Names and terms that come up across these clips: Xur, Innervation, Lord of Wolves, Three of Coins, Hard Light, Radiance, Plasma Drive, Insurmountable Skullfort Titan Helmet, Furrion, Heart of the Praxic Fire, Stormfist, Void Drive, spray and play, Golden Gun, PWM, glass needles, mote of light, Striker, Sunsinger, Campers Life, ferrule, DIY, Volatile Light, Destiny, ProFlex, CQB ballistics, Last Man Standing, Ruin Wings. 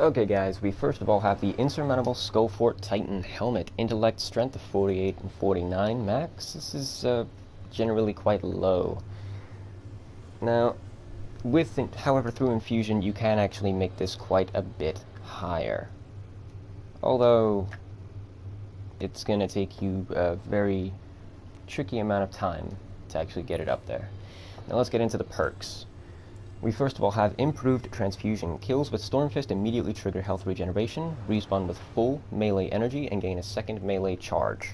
Okay guys, we first of all have the Insurmountable Skullfort Titan Helmet. Intellect strength of 48 and 49 max. This is generally quite low. Now, however, through infusion you can actually make this quite a bit higher. Although, it's going to take you a very tricky amount of time to actually get it up there. Now let's get into the perks. We first of all have Improved Transfusion. Kills with Stormfist immediately trigger health regeneration, respawn with full melee energy, and gain a second melee charge.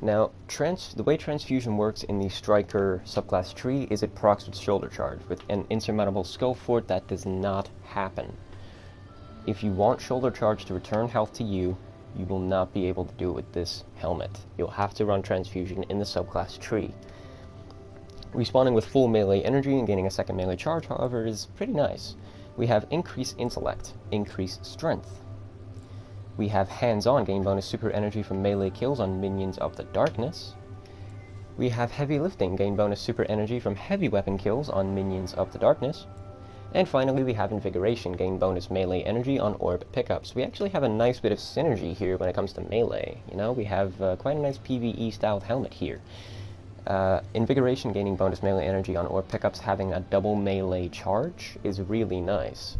Now, the way Transfusion works in the Striker subclass tree is it procs with Shoulder Charge. With an Insurmountable Skullfort, that does not happen. If you want Shoulder Charge to return health to you, you will not be able to do it with this helmet. You'll have to run Transfusion in the subclass tree. Respawning with full melee energy and gaining a second melee charge, however, is pretty nice. We have Increased Intellect, Increased Strength. We have Hands-On, gain bonus super energy from melee kills on minions of the darkness. We have Heavy Lifting, gain bonus super energy from heavy weapon kills on minions of the darkness. And finally, we have Invigoration, gain bonus melee energy on orb pickups. We actually have a nice bit of synergy here when it comes to melee. You know, we have quite a nice PvE-styled helmet here. Invigoration, gaining bonus melee energy on orb pickups, having a double melee charge is really nice.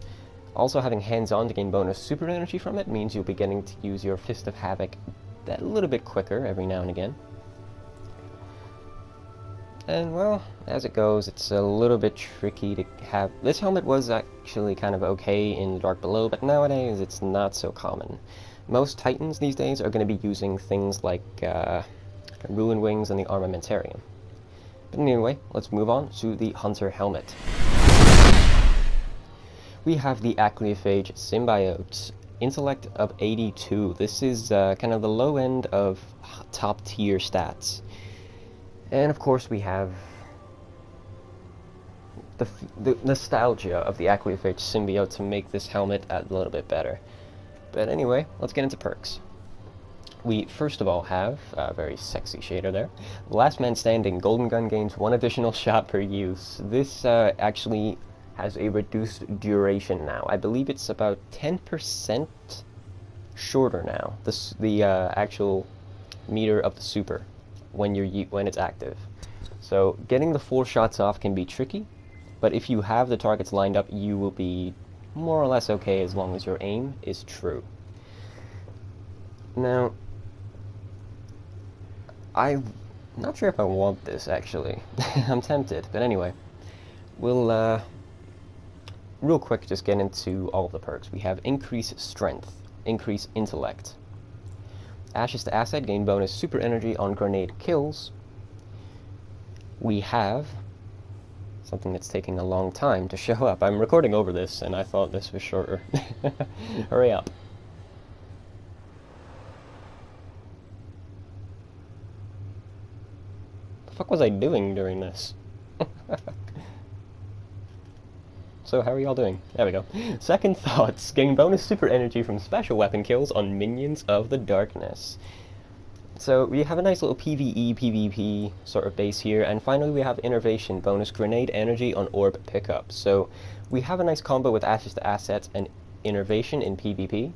Also, having Hands-On to gain bonus super energy from it means you'll be getting to use your Fist of Havoc that little bit quicker every now and again. And, well, as it goes, it's a little bit tricky to have. This helmet was actually kind of okay in Dark Below, but nowadays it's not so common. Most Titans these days are going to be using things like Ruin Wings and the Armamentarium. But anyway, let's move on to the Hunter Helmet. We have the Achlyophage Symbiote, intellect of 82. This is kind of the low end of top tier stats. And of course we have the nostalgia of the Achlyophage Symbiote to make this helmet a little bit better. But anyway, let's get into perks. We first of all have a very sexy shader there. Last Man Standing, Golden Gun gains one additional shot per use. This actually has a reduced duration now. I believe it's about 10% shorter now. The actual meter of the super when it's active. So getting the 4 shots off can be tricky, but if you have the targets lined up, you will be more or less okay as long as your aim is true. Now, I'm not sure if I want this, actually. I'm tempted, but anyway. We'll, real quick, just get into all the perks. We have Increase Strength, Increase Intellect. Ashes to Acid, gain bonus super energy on grenade kills. We have something that's taking a long time to show up. I'm recording over this, and I thought this was shorter. Hurry up. What was I doing during this? So how are y'all doing? There we go. Second Thoughts, gain bonus super energy from special weapon kills on minions of the darkness. So we have a nice little PvE, PvP sort of base here, and finally we have Innervation, bonus grenade energy on orb pickup. So we have a nice combo with Ashes to Assets and Innervation in PvP.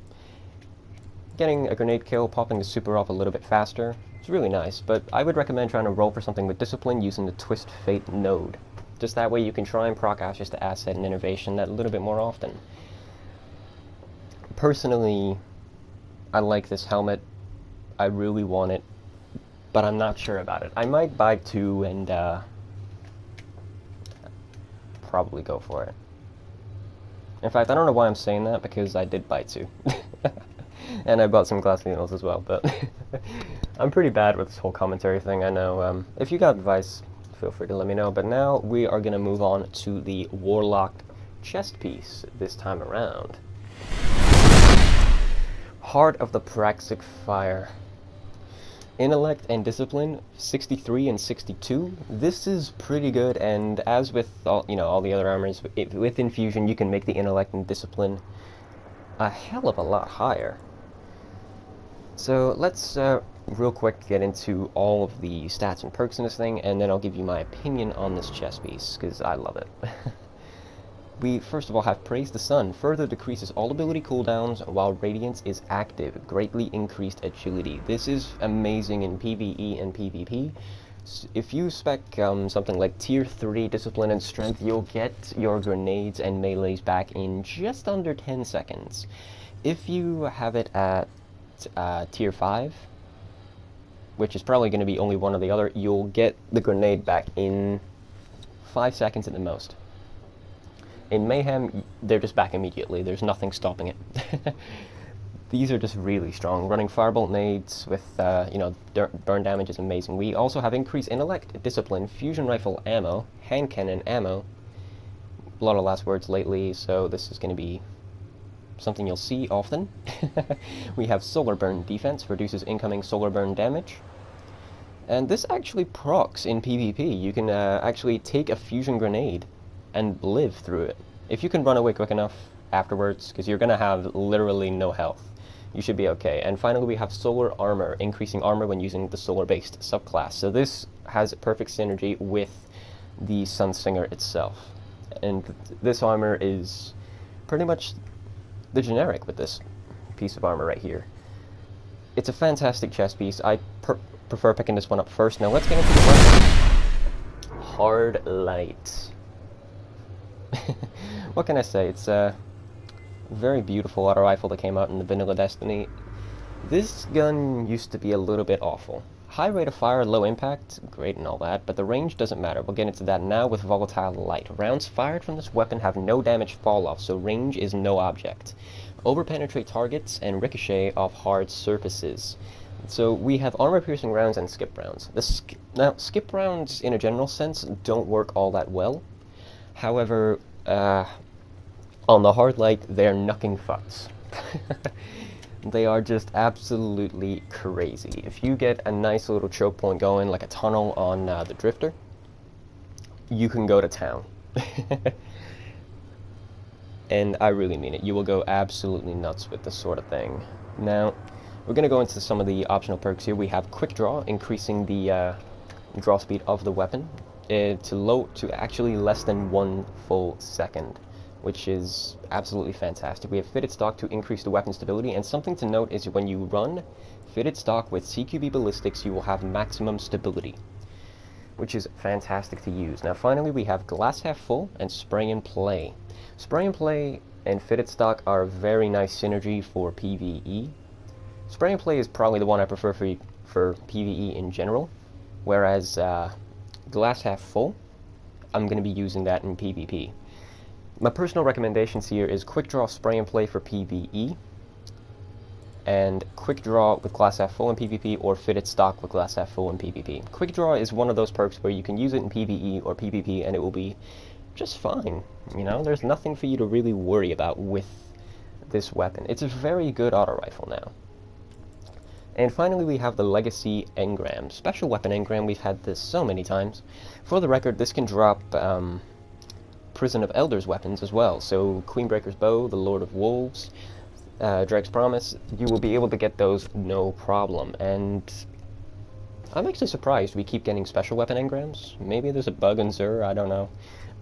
Getting a grenade kill, popping the super off a little bit faster. It's really nice, but I would recommend trying to roll for something with discipline using the Twist Fate node. Just that way you can try and proc Ashes to Asset and Innervation that a little bit more often. Personally, I like this helmet. I really want it, but I'm not sure about it. I might buy 2 and probably go for it. In fact, I don't know why I'm saying that, because I did buy 2. And I bought some glass needles as well, but I'm pretty bad with this whole commentary thing, I know. If you got advice, feel free to let me know. But now we are going to move on to the Warlock chest piece this time around. Heart of the Praxic Fire. Intellect and Discipline, 63 and 62. This is pretty good, and as with all, you know, all the other armors, with infusion you can make the Intellect and Discipline a hell of a lot higher. So let's real quick get into all of the stats and perks in this thing, and then I'll give you my opinion on this chest piece, because I love it. We first of all have Praise the Sun. Further decreases all ability cooldowns while Radiance is active. Greatly increased agility. This is amazing in PvE and PvP. If you spec something like Tier 3 Discipline and Strength, you'll get your grenades and melees back in just under 10 seconds. If you have it at Tier 5, which is probably going to be only one or the other, you'll get the grenade back in 5 seconds at the most. In Mayhem, they're just back immediately. There's nothing stopping it. These are just really strong. Running Firebolt nades with, burn damage is amazing. We also have Increased Intellect, Discipline, Fusion Rifle ammo, Hand Cannon ammo. A lot of last words lately, so this is going to be something you'll see often. We have Solar Burn Defense, reduces incoming solar burn damage. And this actually procs in PvP. You can actually take a fusion grenade and live through it. If you can run away quick enough afterwards, because you're going to have literally no health. You should be okay. And finally we have Solar Armor, increasing armor when using the solar-based subclass. So this has perfect synergy with the Sunsinger itself. And this armor is pretty much the generic with this piece of armor right here. It's a fantastic chess piece. I prefer picking this one up first. Now let's get into the weapon. Hard Light. What can I say? It's a very beautiful auto rifle that came out in the vanilla Destiny. This gun used to be a little bit awful. High rate of fire, low impact, great and all that, but the range doesn't matter. We'll get into that now with Volatile Light. Rounds fired from this weapon have no damage falloff, so range is no object. Overpenetrate targets and ricochet off hard surfaces. So we have armor-piercing rounds and skip rounds. Now, skip rounds in a general sense don't work all that well. However, on the Hard Light, they're knucking fucks. They are just absolutely crazy. If you get a nice little choke point going, like a tunnel on the Drifter, you can go to town. And I really mean it. You will go absolutely nuts with this sort of thing. Now, we're going to go into some of the optional perks here. We have Quick Draw, increasing the draw speed of the weapon to actually less than 1 full second. Which is absolutely fantastic. We have Fitted Stock to increase the weapon stability, and something to note is when you run Fitted Stock with CQB ballistics, you will have maximum stability, which is fantastic to use. Now finally we have Glass Half Full and Spray and Play. Spray and Play and Fitted Stock are a very nice synergy for PvE. Spray and Play is probably the one I prefer for PvE in general, whereas Glass Half Full, I'm going to be using that in PvP. My personal recommendations here is Quick Draw, Spray and Play for PvE, and Quick Draw with Glass Half Full in PvP, or Fitted Stock with Glass Half Full in PvP. Quick Draw is one of those perks where you can use it in PvE or PvP and it will be just fine. You know, there's nothing for you to really worry about with this weapon. It's a very good auto rifle now. And finally we have the Legacy Engram. Special Weapon Engram, we've had this so many times. For the record, this can drop Prison of Elders weapons as well, so Queenbreaker's Bow, the Lord of Wolves, Dreg's Promise, you will be able to get those no problem. And I'm actually surprised we keep getting Special Weapon Engrams. Maybe there's a bug in Xur, I don't know.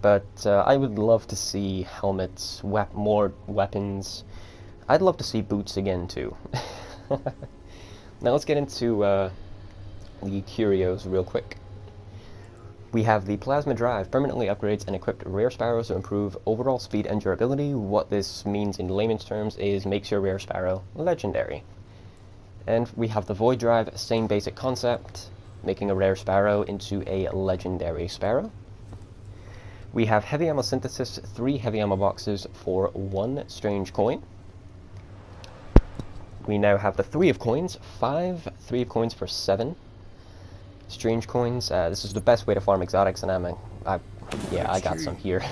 But I would love to see helmets, more weapons. I'd love to see boots again too. Now let's get into the curios real quick. We have the Plasma Drive, permanently upgrades and equipped Rare Sparrows to improve overall speed and durability. What this means in layman's terms is makes your Rare Sparrow legendary. And we have the Void Drive, same basic concept, making a Rare Sparrow into a legendary Sparrow. We have Heavy Ammo Synthesis, 3 Heavy Ammo Boxes for 1 Strange Coin. We now have the Three of Coins, 5 Three of Coins for 7. Strange Coins, this is the best way to farm exotics, and I got some here.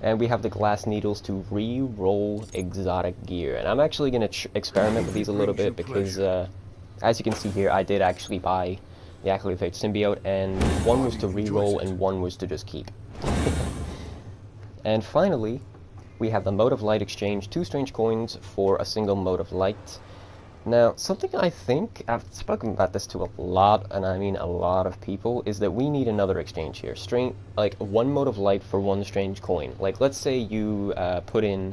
And we have the Glass Needles to re-roll exotic gear, and I'm actually going to experiment with these a little bit because, as you can see here, I did actually buy the Achlyophage Symbiote, and one was to re-roll and one was to just keep. And finally, we have the Mote of Light exchange, 2 Strange Coins for a single Mote of Light. Now, something I think, I've spoken about this to a lot, and I mean a lot of people, is that we need another exchange here. Like, one mote of light for one strange coin. Like, let's say you put in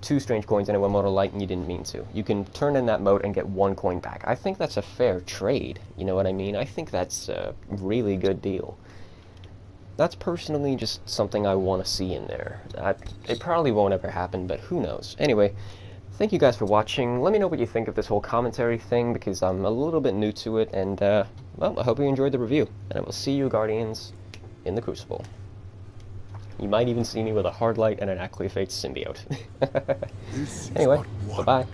2 strange coins and one mote of light and you didn't mean to. You can turn in that mote and get 1 coin back. I think that's a fair trade, you know what I mean? I think that's a really good deal. That's personally just something I want to see in there. It probably won't ever happen, but who knows. Anyway. Thank you guys for watching. Let me know what you think of this whole commentary thing, because I'm a little bit new to it, and, well, I hope you enjoyed the review. And I will see you, Guardians, in the Crucible. You might even see me with a Hard Light and an Achlyophage Symbiote. Anyway, bye-bye.